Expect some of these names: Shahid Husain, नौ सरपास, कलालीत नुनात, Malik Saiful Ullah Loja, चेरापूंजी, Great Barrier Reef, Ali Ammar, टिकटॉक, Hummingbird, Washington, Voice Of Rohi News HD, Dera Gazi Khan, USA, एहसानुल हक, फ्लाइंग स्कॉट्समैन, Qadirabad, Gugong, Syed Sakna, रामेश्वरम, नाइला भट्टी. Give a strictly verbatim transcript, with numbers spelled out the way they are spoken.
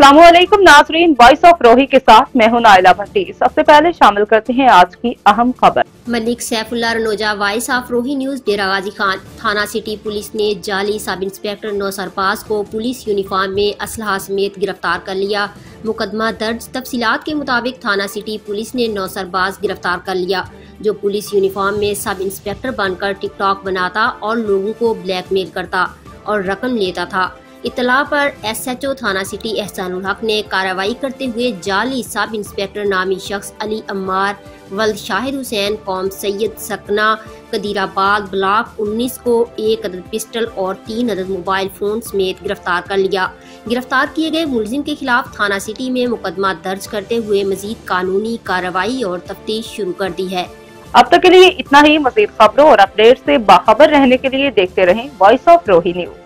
अस्सलामुअलैकुम नाज़रीन, voice of रोही के साथ मैं हूं नाइला भट्टी। सबसे पहले शामिल करते हैं आज की अहम खबर। Malik Saifullah Loja, voice of Rohi news, Dera Ghazi Khan. थाना सिटी पुलिस ने जाली सब इंस्पेक्टर नौ सरपास को पुलिस यूनिफॉर्म में असलहा समेत गिरफ्तार कर लिया। मुकदमा दर्ज। तफसीलात के मुताबिक थाना सिटी पुलिस ने नौ सरपास गिरफ्तार कर लिया जो पुलिस यूनिफॉर्म में सब इंस्पेक्टर बनकर टिकटॉक बनाता और लोगों को ब्लैकमेल करता और रकम लेता था। इतला पर एसएचओ थाना सिटी एहसानुल हक ने कार्रवाई करते हुए जाली सब इंस्पेक्टर नामी शख्स अली अम्मार वल्द शाहिद हुसैन कौम सैयद सकना कदीराबाद ब्लॉक उन्नीस को एक अदद पिस्टल और तीन अदद मोबाइल फोन समेत गिरफ्तार कर लिया। गिरफ्तार किए गए मुलजिम के खिलाफ थाना सिटी में मुकदमा दर्ज करते हुए मजीद कानूनी कार्रवाई और तफ्तीश शुरू कर दी है। अब तक के लिए इतना ही। मजीद खबरों और अपडेट से बाखबर रहने के लिए देखते रहें वॉइस ऑफ रोही न्यूज।